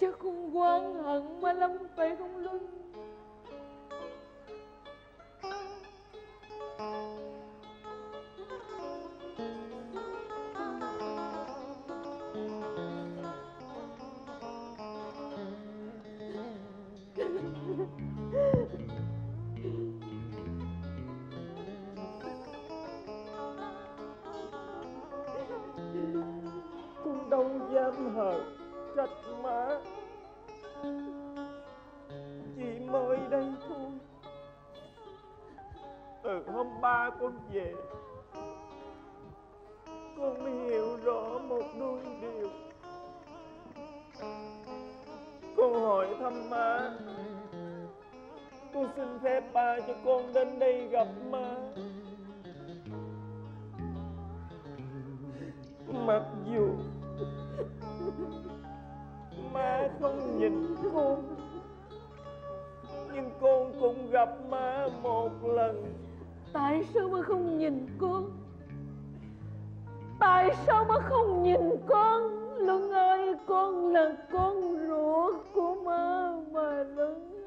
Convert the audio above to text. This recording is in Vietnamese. Chắc con quán hận mà Lâm phải không Luân? Con đâu dám hờ trách má, chị mới đây thôi. Từ hôm ba con về, con mới hiểu rõ một đôi điều. Con hỏi thăm má, con xin phép ba cho con đến đây gặp má. Mặc dù má không nhìn con, nhưng con cũng gặp má một lần. Tại sao má không nhìn con? Tại sao má không nhìn con? Luân ơi, con là con ruột của má mà Luân.